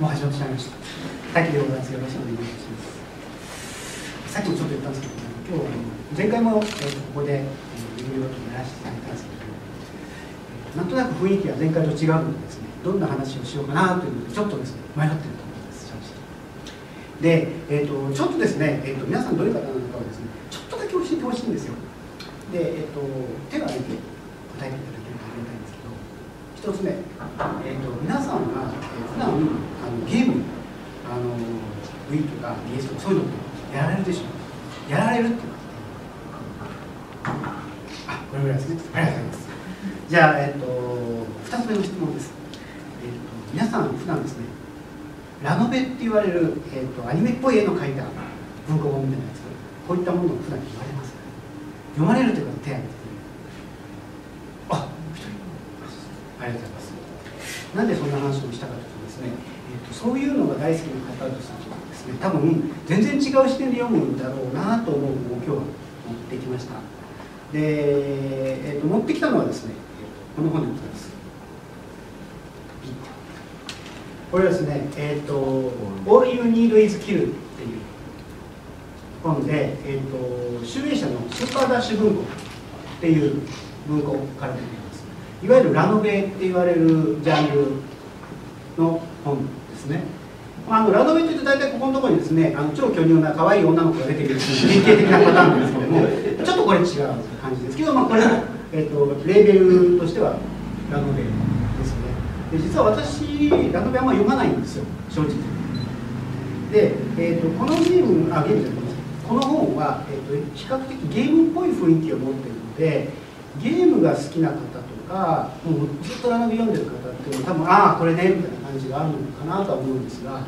もう始まってしまいました。滝でございます。よろしくお願いします。さっきもちょっと言ったんですけど、今日前回もここで有料とならせていただいたんですけど、なんとなく雰囲気が前回と違うのでですね、どんな話をしようかなというのでちょっとですね迷ってると思います、正直で。ちょっとですね、皆さんどういう方なのかをですねちょっとだけ教えてほしいんですよ。で、手を挙げて答えていただければと思いたいんですけど、1つ目、皆さんが普段ゲーム、Wii とか DS とかそういうのってやられるでしょう。やられるっていうか、あ、これぐらいですね。ありがとうございます。じゃあ、2つ目の質問です。皆さん普段ですね、ラノベって言われる、アニメっぽい絵の描いた文庫本みたいなやつ、こういったものを普段言われます。読まれるというか手を挙げてくれる。あ、1人。ありがとうございます。なんでそんな話をしたかというとですね、そういうのが大好きな方とさんはですね、多分全然違う視点で読むんだろうなと思うのを今日は持ってきました。で、持ってきたのはですね、この本でございます。これはですね、All You Need Is Kill っていう本で、集英社のスーパーダッシュ文庫っていう文庫から出ています。いわゆるラノベって言われるジャンルの本ですね。ラノベというと大体ここのところにですね、超巨乳な可愛い女の子が出てくる典型的なパターンなんですけども、ちょっとこれ違う感じですけど、これも、レーベルとしてはラノベですね。で、実は私ラノベあんま読まないんですよ、正直。で、このこの本は、比較的ゲームっぽい雰囲気を持っているので、ゲームが好きな方とかもうずっとラノベ読んでる方っていうのは多分ああこれねみたいな感じがあるのかなとは思うんですが、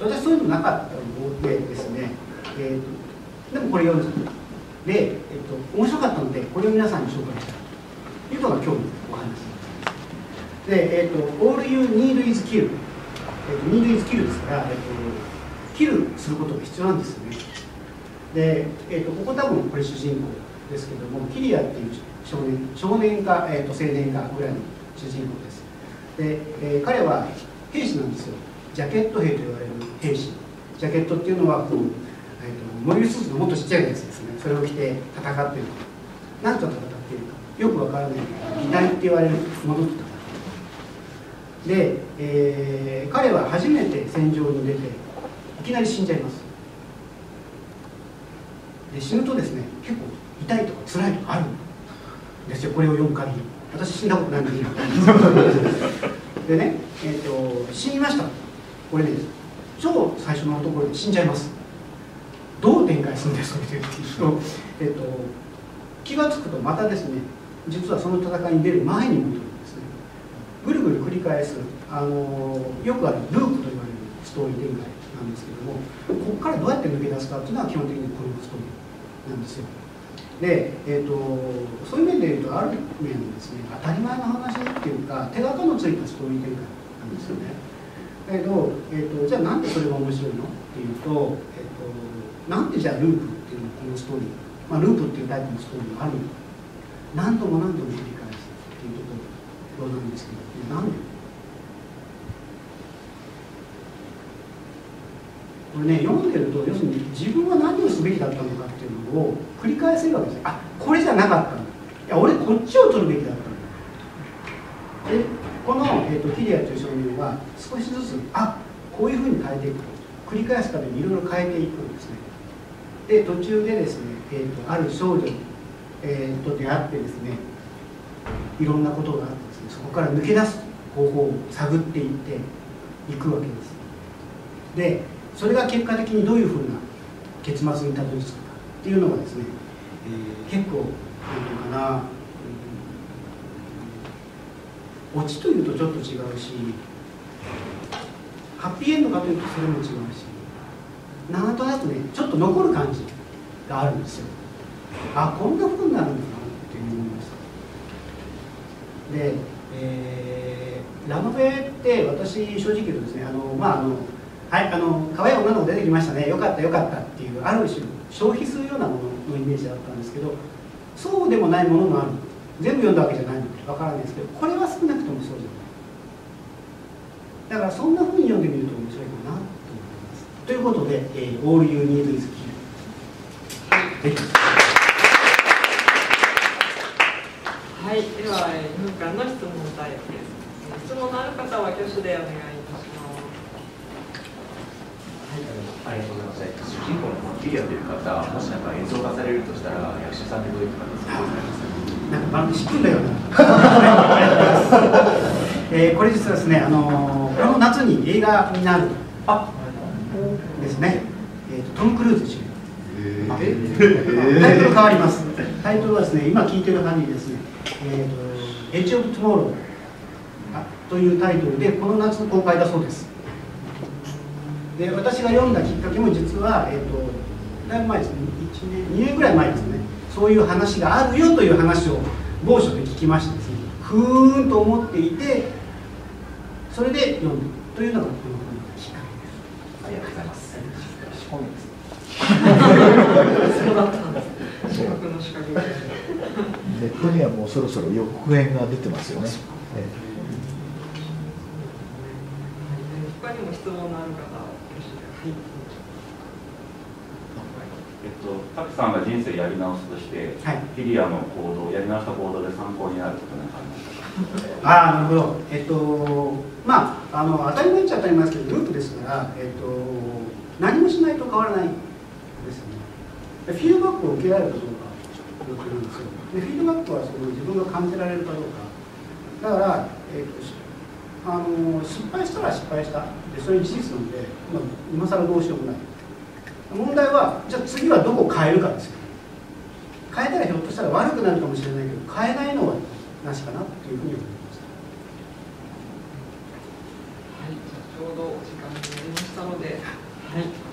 私そういうのなかったのでですね、でもこれ読んでたで、面白かったのでこれを皆さんに紹介したいというのが今日のお話で、All You Need Is Kill、Need Is Kill ですから、キルすることが必要なんですよね。で、ここ多分これ主人公ですけども、キリアっていう少年か、青年かぐらいの主人公です。で、彼は兵士なんですよ。ジャケット兵と言われる兵士。ジャケットっていうのはこう、モビルスーツのもっとちっちゃいやつですね。それを着て戦っているか、なんと戦っているかよくわからない、擬態って言われるものと戦っている。で、彼は初めて戦場に出ていきなり死んじゃいます。で、死ぬとですね、結構痛いとか辛いとかあるんですよ、これを読む限り。私死んだことないんですよでね、死にました。これね、超最初のところで死んじゃいます。どう展開するんですかっていうと、気がつくとまたですね、実はその戦いに出る前に戻るんですね。ぐるぐる繰り返す、よくあるループと言われるストーリー展開なんですけども、ここからどうやって抜け出すかっていうのは基本的にこのストーリーなんですよ。で、そういう面でいうとある面ですね、当たり前の話っていうか手形のついたストーリー展開なんですよね。だけど、じゃあなんでそれが面白いのっていうと、なんでじゃあループっていうのこのストーリー、ループっていうタイプのストーリーがあるのか、何度も何度も繰り返すっていうところなんですけど、なんでこれね、読んでると、要するに自分は何をすべきだったのかっていうのを繰り返せるわけですよ。あ、これじゃなかったんだ、いや俺こっちを取るべきだったんだ。で、この、キリアという少年は少しずつ、あ、こういうふうに変えていく、繰り返すためにいろいろ変えていくんですね。で、途中でですね、ある少女、と出会ってですね、いろんなことがあってですね、そこから抜け出す方法を探っていっていくわけです。で、それが結果的にどういうふうな結末にたどり着くかっていうのがですね、結構なんていうかな、オチというとちょっと違うし、ハッピーエンドかというとそれも違うし、なんとなくね、ちょっと残る感じがあるんですよ。あ、こんなふうになるんだなっていうふうに思いました。で、ラノベって私正直言うとですね、はい、可愛い女の子出てきましたね、よかったよかったっていう、ある種消費するようなもののイメージだったんですけど、そうでもないものもある。全部読んだわけじゃないのでわからないですけど、これは少なくともそうじゃない。だからそんなふうに読んでみると面白いかなと思います。ということで、All You Need Is Kill。はい、では、文化の質問タイプです。質問のある方は挙手でお願いします。ありがとうございます。主人公のマキリアという方、もしなんか演奏化されるとしたら、役者さんってどういう方ですか？なんか番組知ってんだよな。これ実はですね、この夏に映画になるですね。トム・クルーズ主演。タイトル変わります。タイトルはですね、今聞いてる感じですね。エッジ・オブ・トゥモローというタイトルで、この夏の公開だそうです。で私が読んだきっかけも実は、だいぶ前ですね、2年ぐらい前ですね、そういう話があるよという話を某所で聞きましてですね、ふーんと思っていて、それで読んだというのがこの本のきっかけです。ありがとうございます。仕込みです。そうだったんです。資格の資格。ネットにはもうそろそろ予告編が出てますよね。他にも質問のある方。タクさんが人生やり直すとして、はい、フィギュアの行動、やり直した行動で参考になることなんかありますか？なるほど。まあ当たり前っちゃ当たり前ですけど、ループですから、何もしないと変わらないですよね。フィードバックを受けられるかどうかなんですよ。でフィードバックはその自分が感じられるかどうか。だから、失敗したら失敗した。でそれ事実なので、まあ、今更どうしようもない。問題は、じゃあ次はどこを変えるかですよ。変えたらひょっとしたら悪くなるかもしれないけど、変えないのはなしかなというふうに思いました。はい、じゃあちょうどお時間になりましたので、はい。